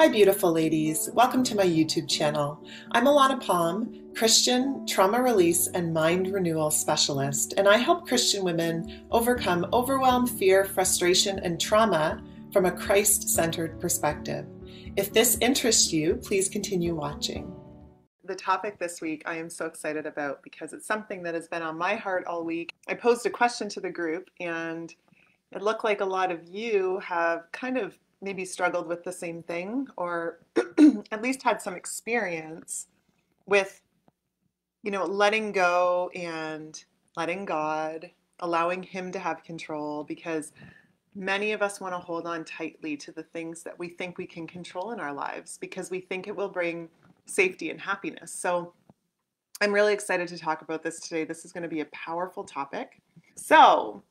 Hi beautiful ladies, welcome to my YouTube channel. I'm Alana Palm, Christian Trauma Release and Mind Renewal Specialist, and I help Christian women overcome overwhelm, fear, frustration, and trauma from a Christ-centered perspective. If this interests you, please continue watching. The topic this week I am so excited about because it's something that has been on my heart all week. I posed a question to the group and it looked like a lot of you have kind of maybe struggled with the same thing, or at least had some experience with, you know, letting go and letting God, allowing Him to have control, because many of us want to hold on tightly to the things that we think we can control in our lives because we think it will bring safety and happiness. So I'm really excited to talk about this today. This is going to be a powerful topic. So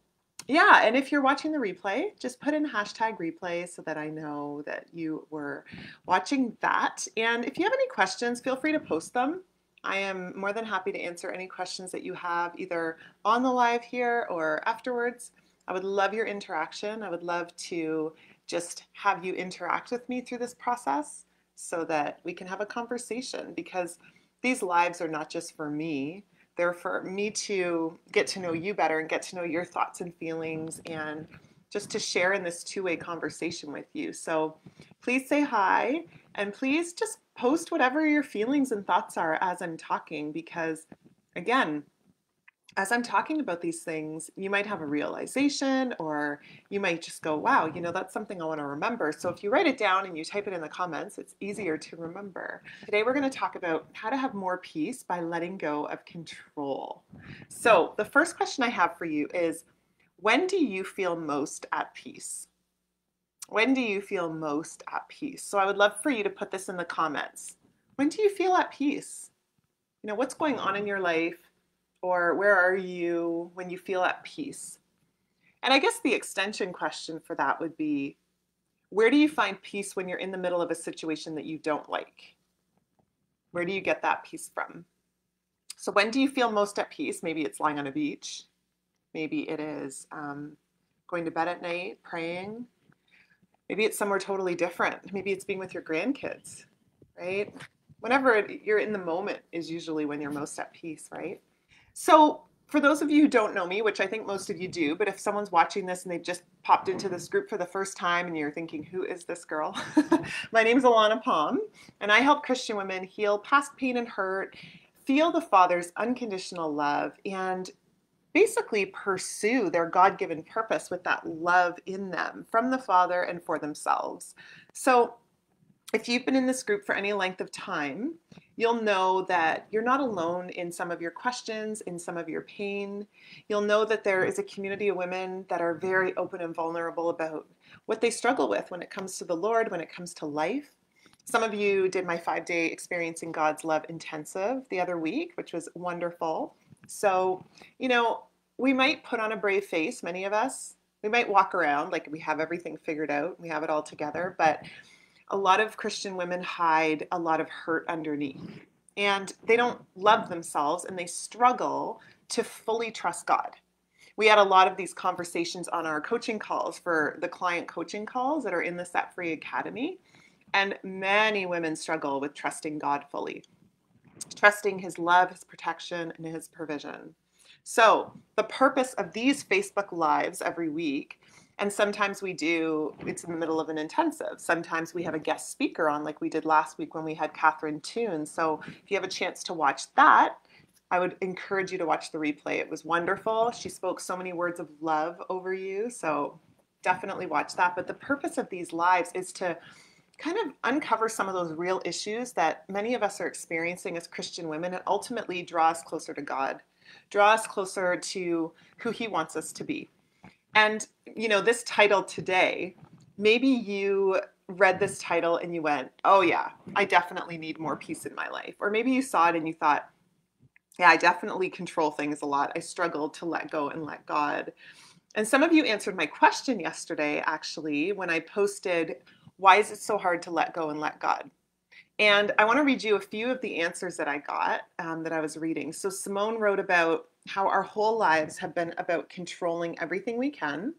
yeah, and if you're watching the replay, just put in hashtag replay so that I know that you were watching that. And if you have any questions, feel free to post them. I am more than happy to answer any questions that you have either on the live here or afterwards. I would love your interaction. I would love to just have you interact with me through this process so that we can have a conversation, because these lives are not just for me. They're for me to get to know you better and get to know your thoughts and feelings and just to share in this two-way conversation with you. So please say hi, and please just post whatever your feelings and thoughts are as I'm talking, because again, as I'm talking about these things, you might have a realization, or you might just go, wow, you know, that's something I want to remember. So if you write it down and you type it in the comments, it's easier to remember. Today we're going to talk about how to have more peace by letting go of control. So the first question I have for you is, when do you feel most at peace? When do you feel most at peace? So I would love for you to put this in the comments. When do you feel at peace? You know, what's going on in your life? Or where are you when you feel at peace? And I guess the extension question for that would be, where do you find peace when you're in the middle of a situation that you don't like? Where do you get that peace from? So when do you feel most at peace? Maybe it's lying on a beach. Maybe it is going to bed at night, praying. Maybe it's somewhere totally different. Maybe it's being with your grandkids, right? Whenever you're in the moment is usually when you're most at peace, right? So for those of you who don't know me, which I think most of you do, but if someone's watching this and they've just popped into this group for the first time and you're thinking, who is this girl? My name's Alana Palm, and I help Christian women heal past pain and hurt, feel the Father's unconditional love, and basically pursue their God-given purpose with that love in them from the Father and for themselves. So if you've been in this group for any length of time, you'll know that you're not alone in some of your questions, in some of your pain. You'll know that there is a community of women that are very open and vulnerable about what they struggle with when it comes to the Lord, when it comes to life. Some of you did my 5-day Experiencing God's Love Intensive the other week, which was wonderful. So, you know, we might put on a brave face, many of us. We might walk around like we have everything figured out, we have it all together, but a lot of Christian women hide a lot of hurt underneath, and they don't love themselves, and they struggle to fully trust God. We had a lot of these conversations on our coaching calls for the client coaching calls that are in the Set Free Academy, and many women struggle with trusting God fully, trusting His love, His protection, and His provision. So the purpose of these Facebook Lives every week, and sometimes we do, it's in the middle of an intensive. Sometimes we have a guest speaker on, like we did last week when we had Catherine Tune. So if you have a chance to watch that, I would encourage you to watch the replay. It was wonderful. She spoke so many words of love over you. So definitely watch that. But the purpose of these lives is to kind of uncover some of those real issues that many of us are experiencing as Christian women, and ultimately draw us closer to God, draw us closer to who He wants us to be. And, you know, this title today, maybe you read this title and you went, oh yeah, I definitely need more peace in my life. Or maybe you saw it and you thought, yeah, I definitely control things a lot. I struggled to let go and let God. And some of you answered my question yesterday, actually, when I posted, why is it so hard to let go and let God? And I want to read you a few of the answers that I got that I was reading. So Simone wrote about how our whole lives have been about controlling everything we can.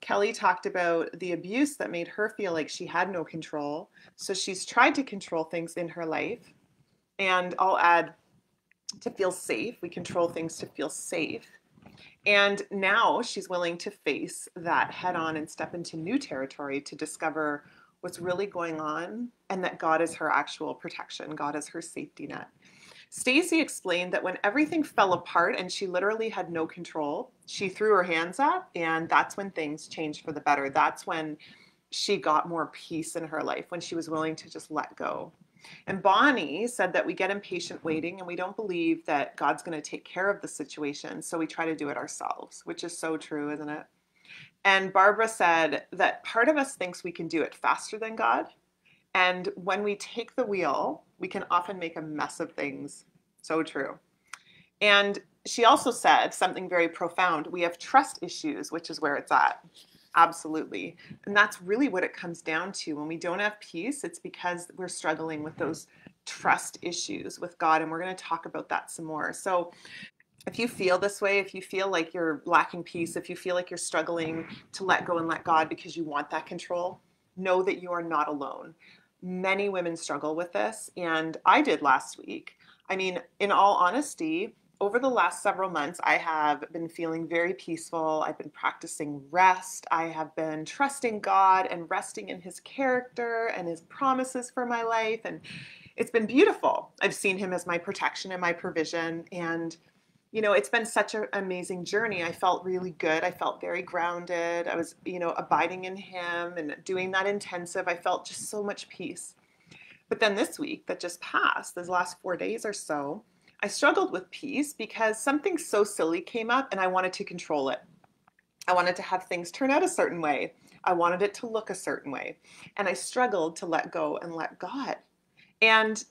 Kelly talked about the abuse that made her feel like she had no control. So she's tried to control things in her life. And I'll add, to feel safe. We control things to feel safe. And now she's willing to face that head on and step into new territory to discover what's really going on, and that God is her actual protection. God is her safety net. Stacy explained that when everything fell apart and she literally had no control, she threw her hands up, and that's when things changed for the better. That's when she got more peace in her life, when she was willing to just let go. And Bonnie said that we get impatient waiting and we don't believe that God's going to take care of the situation, so we try to do it ourselves, which is so true, isn't it? And Barbara said that part of us thinks we can do it faster than God, and when we take the wheel, we can often make a mess of things. So true. And she also said something very profound. We have trust issues, which is where it's at. Absolutely. And that's really what it comes down to. When we don't have peace, it's because we're struggling with those trust issues with God. And we're going to talk about that some more. So if you feel this way, if you feel like you're lacking peace, if you feel like you're struggling to let go and let God because you want that control, know that you are not alone. Many women struggle with this. And I did last week. I mean, in all honesty, over the last several months, I have been feeling very peaceful. I've been practicing rest. I have been trusting God and resting in His character and His promises for my life. And it's been beautiful. I've seen Him as my protection and my provision. And, you know, it's been such an amazing journey. I felt really good. I felt very grounded. I was, you know, abiding in Him and doing that intensive. I felt just so much peace. But then this week that just passed, those last 4 days or so, I struggled with peace because something so silly came up and I wanted to control it. I wanted to have things turn out a certain way. I wanted it to look a certain way. And I struggled to let go and let God. And,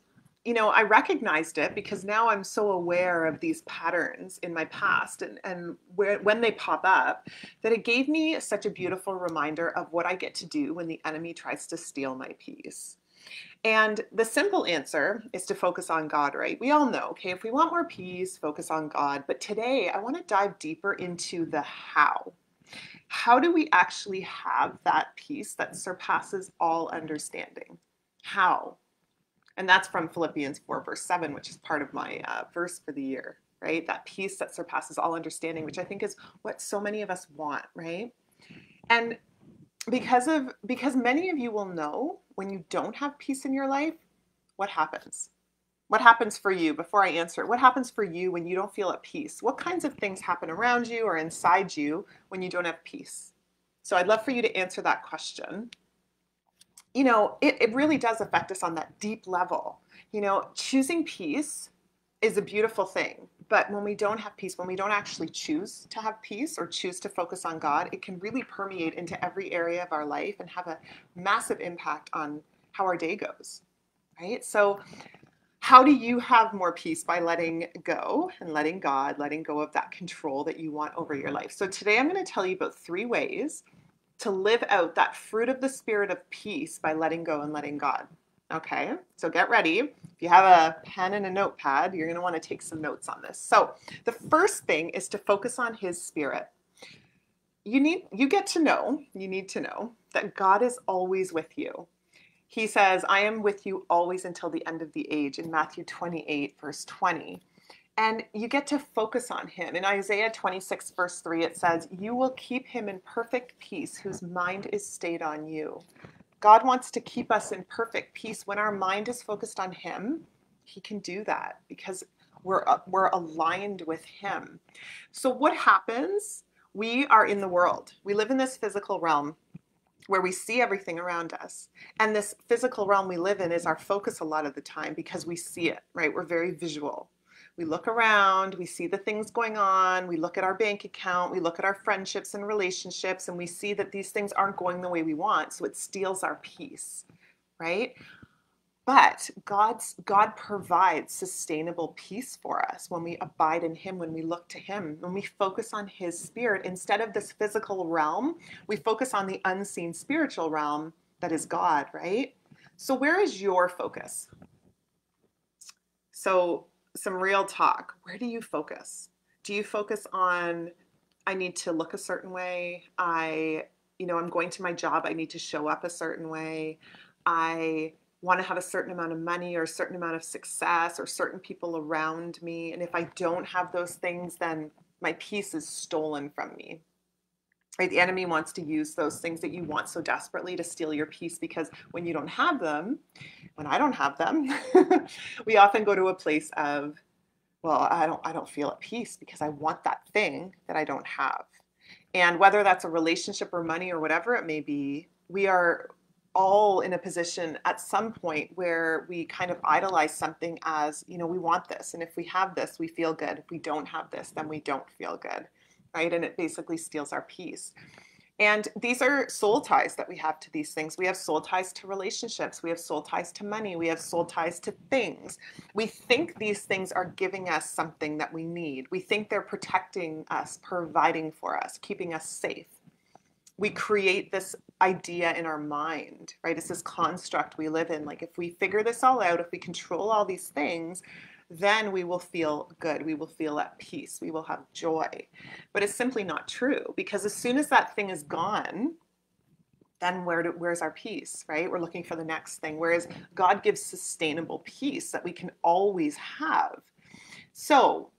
you know, I recognized it because now I'm so aware of these patterns in my past and when they pop up, that it gave me such a beautiful reminder of what I get to do when the enemy tries to steal my peace. And the simple answer is to focus on God, right? We all know, okay, if we want more peace, focus on God. But today I want to dive deeper into the how. How do we actually have that peace that surpasses all understanding? How? And that's from Philippians 4, verse 7, which is part of my verse for the year, right? That peace that surpasses all understanding, which I think is what so many of us want, right? And because many of you will know, when you don't have peace in your life, what happens? What happens for you? Before I answer, what happens for you when you don't feel at peace? What kinds of things happen around you or inside you when you don't have peace? So I'd love for you to answer that question. You know, it really does affect us on that deep level. You know, choosing peace is a beautiful thing. But when we don't have peace, when we don't actually choose to have peace or choose to focus on God, it can really permeate into every area of our life and have a massive impact on how our day goes, right? So how do you have more peace? By letting go and letting God, letting go of that control that you want over your life. So today I'm going to tell you about 3 ways to live out that fruit of the spirit of peace by letting go and letting God. Okay, so get ready. If you have a pen and a notepad, you're going to want to take some notes on this. So the first thing is to focus on His spirit. You need to know that God is always with you. He says, I am with you always until the end of the age in Matthew 28, verse 20. And you get to focus on Him. In Isaiah 26, verse 3, it says, you will keep him in perfect peace whose mind is stayed on you. God wants to keep us in perfect peace. When our mind is focused on Him, He can do that because we're aligned with Him. So what happens? We are in the world. We live in this physical realm where we see everything around us. And this physical realm we live in is our focus a lot of the time because we see it, right? We're very visual. We look around, we see the things going on, we look at our bank account, we look at our friendships and relationships, and we see that these things aren't going the way we want, so it steals our peace, right? But God provides sustainable peace for us when we abide in Him, when we look to Him, when we focus on His spirit. Instead of this physical realm, we focus on the unseen spiritual realm that is God, right? So where is your focus? So some real talk. Where do you focus? Do you focus on, I need to look a certain way? I you know, I'm going to my job, I need to show up a certain way. I want to have a certain amount of money or a certain amount of success or certain people around me. And if I don't have those things, then my peace is stolen from me. Right? The enemy wants to use those things that you want so desperately to steal your peace, because when you don't have them, when I don't have them, we often go to a place of, well, I don't feel at peace because I want that thing that I don't have. And whether that's a relationship or money or whatever it may be, we are all in a position at some point where we kind of idolize something as, you know, we want this. And if we have this, we feel good. If we don't have this, then we don't feel good, right? And it basically steals our peace. And these are soul ties that we have to these things. We have soul ties to relationships. We have soul ties to money. We have soul ties to things. We think these things are giving us something that we need. We think they're protecting us, providing for us, keeping us safe. We create this idea in our mind, right? It's this construct we live in. Like, if we figure this all out, if we control all these things, then we will feel good. We will feel at peace. We will have joy. But it's simply not true, because as soon as that thing is gone, then where's our peace, right? We're looking for the next thing. Whereas God gives sustainable peace that we can always have. So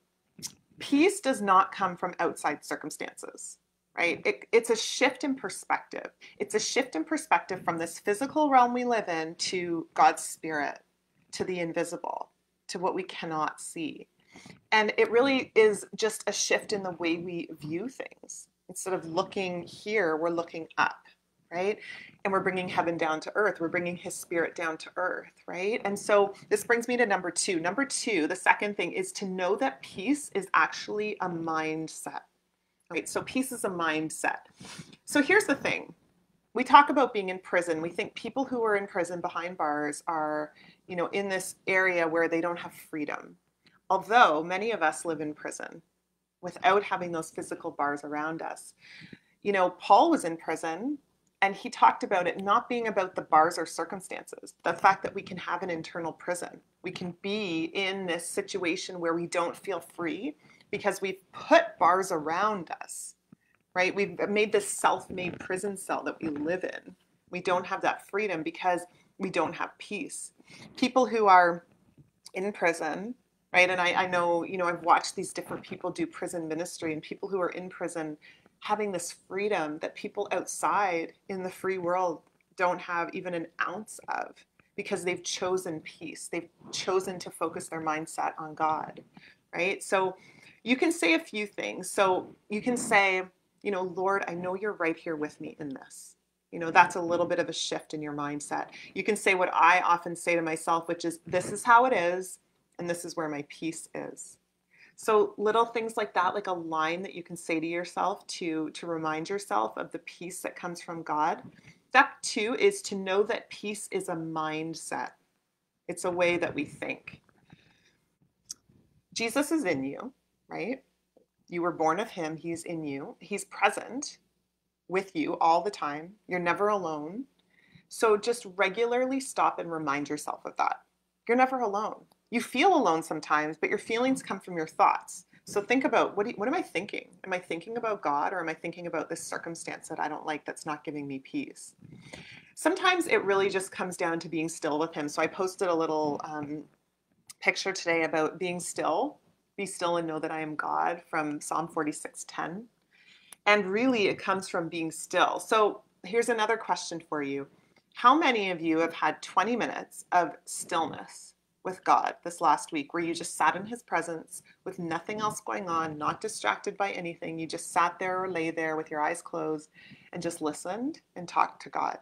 peace does not come from outside circumstances, right? It's a shift in perspective. It's a shift in perspective from this physical realm we live in to God's spirit, to the invisible, to what we cannot see. And it really is just a shift in the way we view things. Instead of looking here, we're looking up, right? And we're bringing heaven down to earth. We're bringing his spirit down to earth, right? And so this brings me to number two. Number two, the second thing is to know that peace is actually a mindset, right? So peace is a mindset. So here's the thing. We talk about being in prison. We think people who are in prison behind bars are, you know, in this area where they don't have freedom. Although many of us live in prison without having those physical bars around us. You know, Paul was in prison and he talked about it not being about the bars or circumstances, the fact that we can have an internal prison. We can be in this situation where we don't feel free because we've put bars around us, right? We've made this self-made prison cell that we live in. We don't have that freedom because we don't have peace. People who are in prison, right? And I know, you know, I've watched these different people do prison ministry, and people who are in prison having this freedom that people outside in the free world don't have even an ounce of, because they've chosen peace. They've chosen to focus their mindset on God, right? So you can say a few things. So you can say, you know, Lord, I know you're right here with me in this. You know, that's a little bit of a shift in your mindset. You can say what I often say to myself, which is, this is how it is, and this is where my peace is. So little things like that, like a line that you can say to yourself to remind yourself of the peace that comes from God. Step two is to know that peace is a mindset. It's a way that we think. Jesus is in you, right? You were born of him. He's in you. He's present with you all the time. You're never alone. So just regularly stop and remind yourself of that. You're never alone. You feel alone sometimes, but your feelings come from your thoughts. So think about, what am I thinking? Am I thinking about God, or am I thinking about this circumstance that I don't like that's not giving me peace? Sometimes it really just comes down to being still with him. So I posted a little picture today about being still. Be still and know that I am God, from Psalm 46:10. And really, it comes from being still. So here's another question for you. How many of you have had 20 minutes of stillness with God this last week, where you just sat in his presence with nothing else going on, not distracted by anything? You just sat there or lay there with your eyes closed and just listened and talked to God,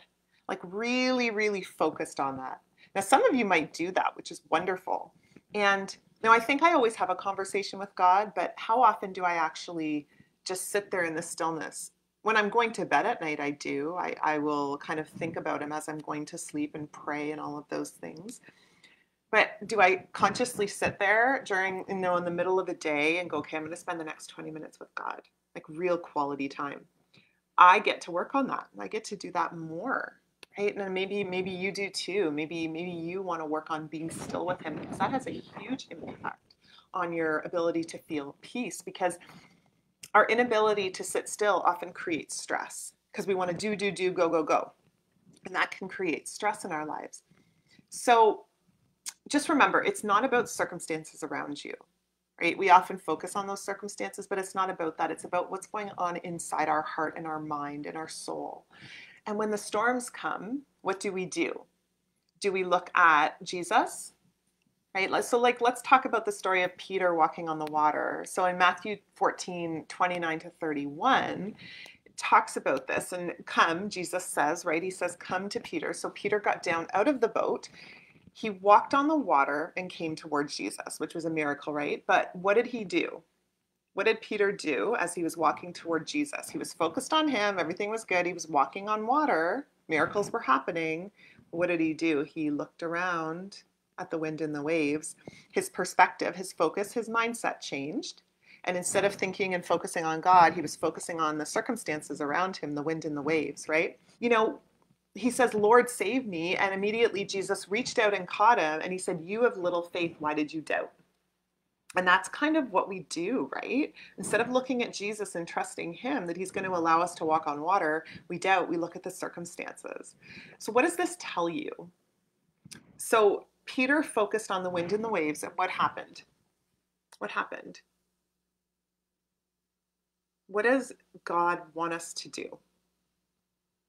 like really, really focused on that. Now, some of you might do that, which is wonderful. And now, I think I always have a conversation with God, but how often do I actually just sit there in the stillness? When I'm going to bed at night, I do. I will kind of think about him as I'm going to sleep and pray and all of those things. But do I consciously sit there during, you know, in the middle of the day and go, okay, I'm going to spend the next 20 minutes with God, like real quality time? I get to work on that. I get to do that more, right? And maybe you do too. Maybe you want to work on being still with him, because that has a huge impact on your ability to feel peace, because our inability to sit still often creates stress, because we want to do, go, go, go. And that can create stress in our lives. So just remember, it's not about circumstances around you, right? We often focus on those circumstances, but it's not about that. It's about what's going on inside our heart and our mind and our soul. And when the storms come, what do we do? Do we look at Jesus? Right? So let's talk about the story of Peter walking on the water. So in Matthew 14, 29 to 31, it talks about this. And come, Jesus says, right? He says, come to Peter. So Peter got down out of the boat. He walked on the water and came towards Jesus, which was a miracle, right? But what did he do? What did Peter do as he was walking toward Jesus? He was focused on him. Everything was good. He was walking on water. Miracles were happening. What did he do? He looked around at the wind and the waves. His perspective, his focus, his mindset changed. And instead of thinking and focusing on God, he was focusing on the circumstances around him, the wind and the waves, right? You know, he says, Lord, save me. And immediately Jesus reached out and caught him. And he said, you have little faith. Why did you doubt? And that's kind of what we do, right? Instead of looking at Jesus and trusting him that he's going to allow us to walk on water, we doubt, we look at the circumstances. So what does this tell you? So Peter focused on the wind and the waves, and what happened? What happened? What does God want us to do?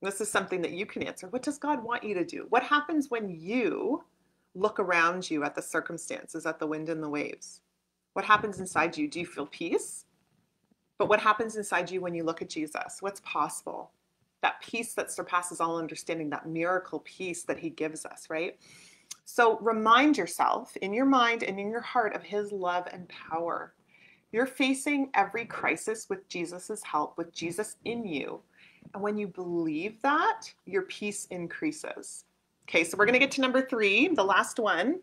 This is something that you can answer. What does God want you to do? What happens when you look around you at the circumstances, at the wind and the waves? What happens inside you? Do you feel peace? But what happens inside you when you look at Jesus? What's possible? That peace that surpasses all understanding, that miracle peace that he gives us, right? So remind yourself in your mind and in your heart of his love and power. You're facing every crisis with Jesus's help, with Jesus in you. And when you believe that, your peace increases. Okay, so we're going to get to number three, the last one.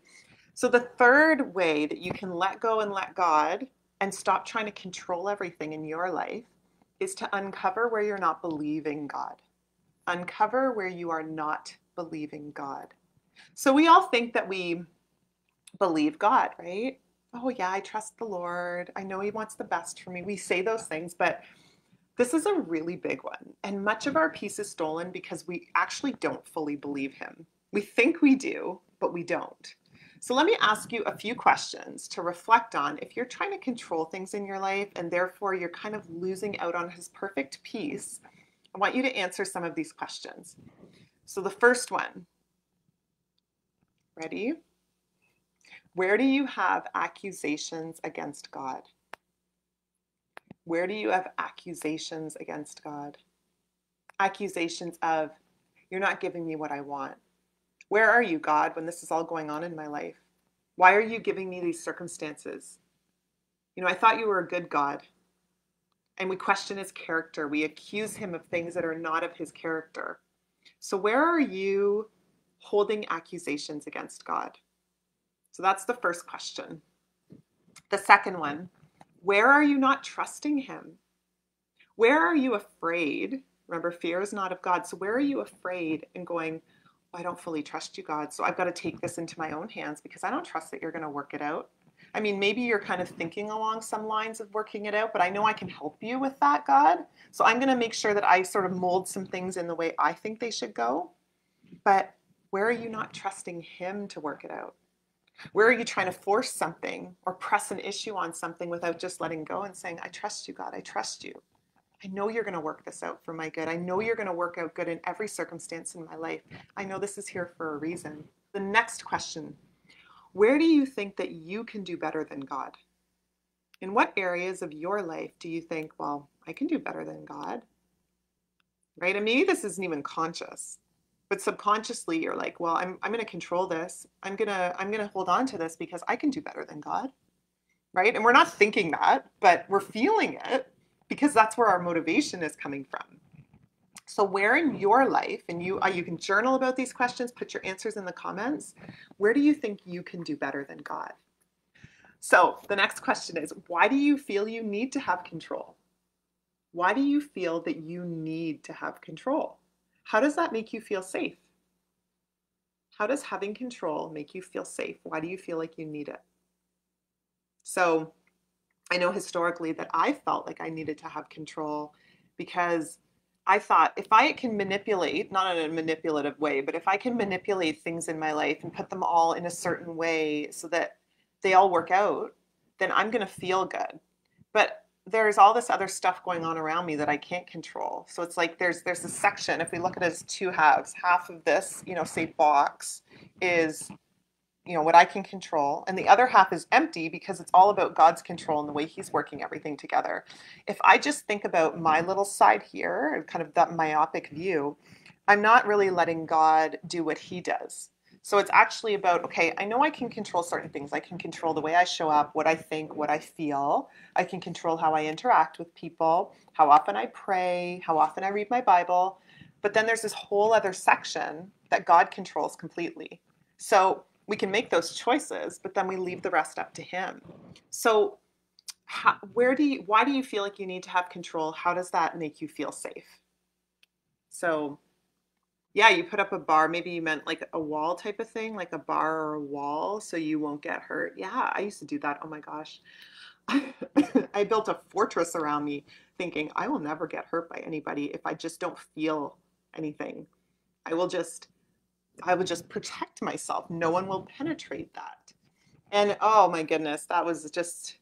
So the third way that you can let go and let God and stop trying to control everything in your life is to uncover where you're not believing God. Uncover where you are not believing God. So we all think that we believe God, right? Oh yeah, I trust the Lord. I know he wants the best for me. We say those things, but this is a really big one. And much of our peace is stolen because we actually don't fully believe him. We think we do, but we don't. So let me ask you a few questions to reflect on if you're trying to control things in your life and therefore you're kind of losing out on his perfect peace. I want you to answer some of these questions. So the first one. Ready? Where do you have accusations against God? Where do you have accusations against God? Accusations of, you're not giving me what I want. Where are you, God, when this is all going on in my life? Why are you giving me these circumstances? You know, I thought you were a good God. And we question his character. We accuse him of things that are not of his character. So where are you holding accusations against God? So that's the first question. The second one, where are you not trusting him? Where are you afraid? Remember, fear is not of God. So where are you afraid and going, oh, I don't fully trust you, God, so I've got to take this into my own hands because I don't trust that you're going to work it out. I mean, maybe you're kind of thinking along some lines of working it out, but I know I can help you with that, God. So I'm going to make sure that I sort of mold some things in the way I think they should go. But where are you not trusting him to work it out? Where are you trying to force something or press an issue on something without just letting go and saying, I trust you, God, I trust you. I know you're going to work this out for my good. I know you're going to work out good in every circumstance in my life. I know this is here for a reason. The next question, where do you think that you can do better than God? In what areas of your life do you think, well, I can do better than God? Right? And maybe this isn't even conscious. But subconsciously, you're like, well, I'm going to control this. I'm going to hold on to this because I can do better than God, right? And we're not thinking that, but we're feeling it because that's where our motivation is coming from. So where in your life, and you can journal about these questions, put your answers in the comments, where do you think you can do better than God? So the next question is, why do you feel you need to have control? Why do you feel that you need to have control? How does that make you feel safe? How does having control make you feel safe? Why do you feel like you need it? So I know historically that I felt like I needed to have control because I thought, if I can manipulate, not in a manipulative way, but if I can manipulate things in my life and put them all in a certain way so that they all work out, then I'm going to feel good. But there's all this other stuff going on around me that I can't control. So it's like there's a section, if we look at it as two halves, half of this, you know, say box is, you know, what I can control, and the other half is empty because it's all about God's control and the way he's working everything together. If I just think about my little side here, kind of that myopic view, I'm not really letting God do what he does. So it's actually about, okay, I know I can control certain things. I can control the way I show up, what I think, what I feel. I can control how I interact with people, how often I pray, how often I read my Bible. But then there's this whole other section that God controls completely. So we can make those choices, but then we leave the rest up to him. So why do you feel like you need to have control? How does that make you feel safe? So yeah, you put up a bar. Maybe you meant like a wall type of thing, like a bar or a wall so you won't get hurt. Yeah, I used to do that. Oh my gosh. I built a fortress around me thinking I will never get hurt by anybody if I just don't feel anything. I will just protect myself. No one will penetrate that. And oh my goodness, that was just,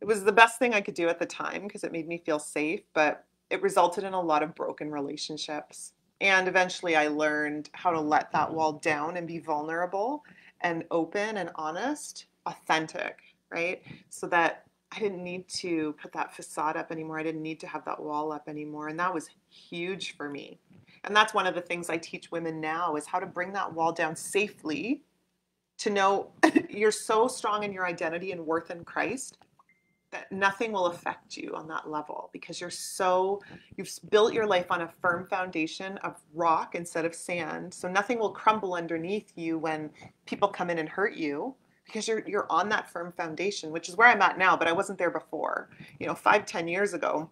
it was the best thing I could do at the time because it made me feel safe, but it resulted in a lot of broken relationships. And eventually I learned how to let that wall down and be vulnerable and open and honest, authentic, right? So that I didn't need to put that facade up anymore. I didn't need to have that wall up anymore. And that was huge for me. And that's one of the things I teach women now is how to bring that wall down safely, to know you're so strong in your identity and worth in Christ that nothing will affect you on that level because you're so, you've built your life on a firm foundation of rock instead of sand. So nothing will crumble underneath you when people come in and hurt you because you're on that firm foundation, which is where I'm at now, but I wasn't there before. You know, 5-10 years ago,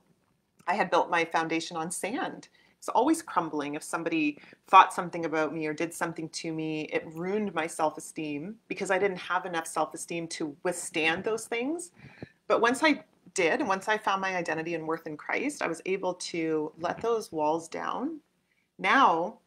I had built my foundation on sand. It's always crumbling. If somebody thought something about me or did something to me, it ruined my self-esteem because I didn't have enough self-esteem to withstand those things. But once I did, and once I found my identity and worth in Christ, I was able to let those walls down. Now,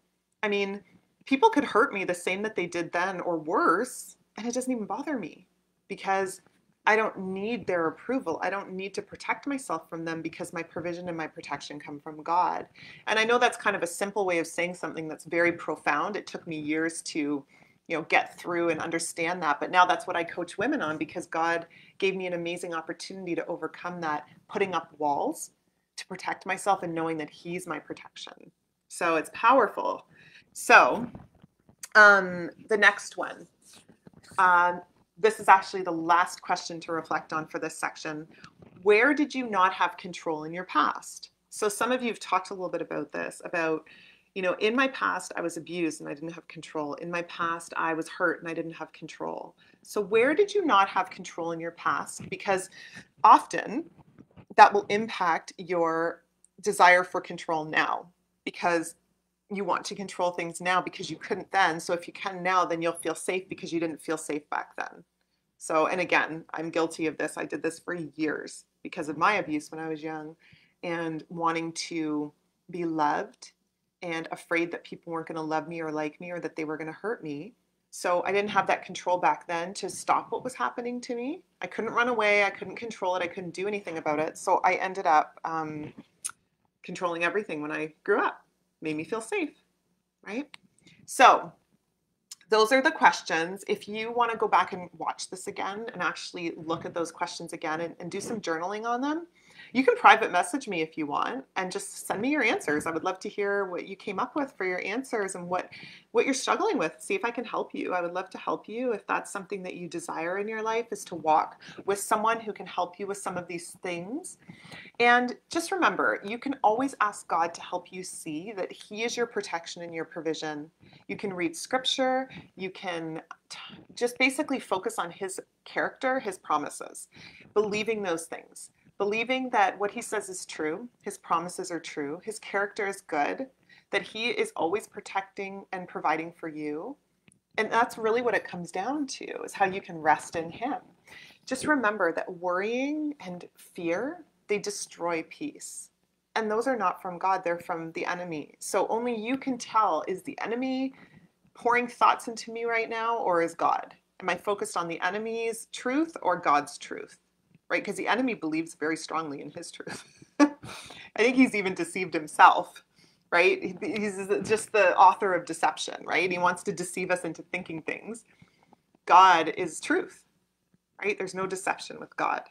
I mean, people could hurt me the same that they did then or worse, and it doesn't even bother me because I don't need their approval. I don't need to protect myself from them because my provision and my protection come from God. And I know that's kind of a simple way of saying something that's very profound. It took me years to, you know, get through and understand that. But now that's what I coach women on because God gave me an amazing opportunity to overcome that, putting up walls to protect myself and knowing that he's my protection. So it's powerful. So the next one. This is actually the last question to reflect on for this section. Where did you not have control in your past? So some of you have talked a little bit about this, about, you know, in my past, I was abused and I didn't have control. In my past, I was hurt and I didn't have control. So where did you not have control in your past? Because often that will impact your desire for control now because you want to control things now because you couldn't then. So if you can now, then you'll feel safe because you didn't feel safe back then. So, and again, I'm guilty of this. I did this for years because of my abuse when I was young and wanting to be loved and afraid that people weren't going to love me or like me or that they were going to hurt me. So I didn't have that control back then to stop what was happening to me. I couldn't run away. I couldn't control it. I couldn't do anything about it. So I ended up controlling everything when I grew up. Made me feel safe, right? So those are the questions. If you want to go back and watch this again and actually look at those questions again and do some journaling on them, you can private message me if you want and just send me your answers. I would love to hear what you came up with for your answers and what you're struggling with. See if I can help you. I would love to help you if that's something that you desire in your life, is to walk with someone who can help you with some of these things. And just remember, you can always ask God to help you see that he is your protection and your provision. You can read scripture. You can just basically focus on his character, his promises, believing those things. Believing that what he says is true, his promises are true, his character is good, that he is always protecting and providing for you. And that's really what it comes down to, is how you can rest in him. Just remember that worrying and fear, they destroy peace. And those are not from God, they're from the enemy. So only you can tell, is the enemy pouring thoughts into me right now, or is God? Am I focused on the enemy's truth or God's truth? Right? Because the enemy believes very strongly in his truth. I think he's even deceived himself, right? He's just the author of deception, right? He wants to deceive us into thinking things. God is truth, right? There's no deception with God.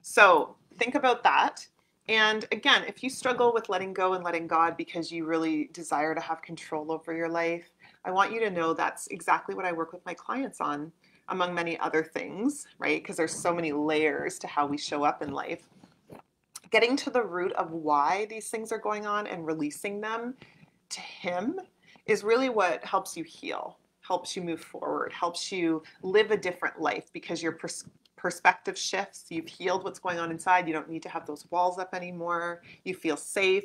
So think about that. And again, if you struggle with letting go and letting God because you really desire to have control over your life, I want you to know that's exactly what I work with my clients on, among many other things, right? Because there's so many layers to how we show up in life. Getting to the root of why these things are going on and releasing them to Him is really what helps you heal, helps you move forward, helps you live a different life because your perspective shifts. You've healed what's going on inside. You don't need to have those walls up anymore. You feel safe.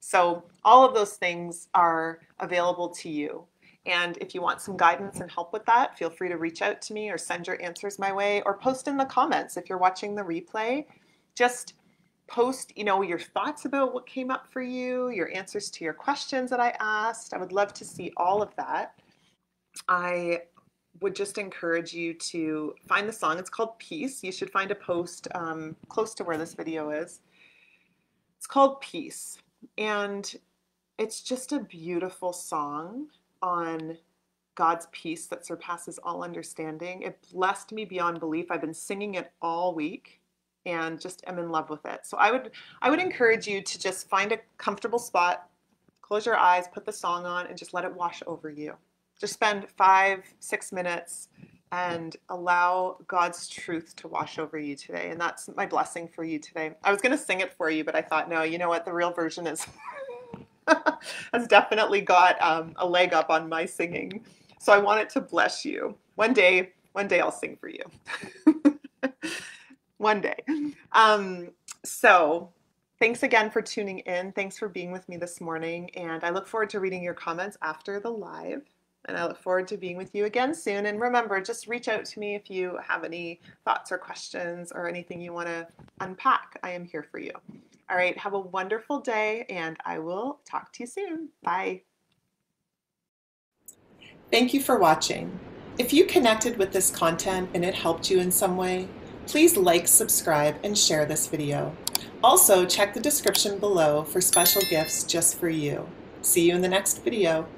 So all of those things are available to you. And if you want some guidance and help with that, feel free to reach out to me or send your answers my way or post in the comments. If you're watching the replay, just post, you know, your thoughts about what came up for you, your answers to your questions that I asked. I would love to see all of that. I would just encourage you to find the song. It's called Peace. You should find a post close to where this video is. It's called Peace. And it's just a beautiful song on God's peace that surpasses all understanding. It blessed me beyond belief. I've been singing it all week and just am in love with it. So I would encourage you to just find a comfortable spot, close your eyes, put the song on, and just let it wash over you. Just spend 5-6 minutes and allow God's truth to wash over you today. And that's my blessing for you today. I was going to sing it for you, but I thought, no, you know what? The real version is has definitely got a leg up on my singing. So I want it to bless you. One day I'll sing for you. One day. So thanks again for tuning in. Thanks for being with me this morning. And I look forward to reading your comments after the live. And I look forward to being with you again soon. And remember, just reach out to me if you have any thoughts or questions or anything you want to unpack. I am here for you. All right, have a wonderful day, and I will talk to you soon. Bye. Thank you for watching. If you connected with this content and it helped you in some way, please like, subscribe, and share this video. Also, check the description below for special gifts just for you. See you in the next video.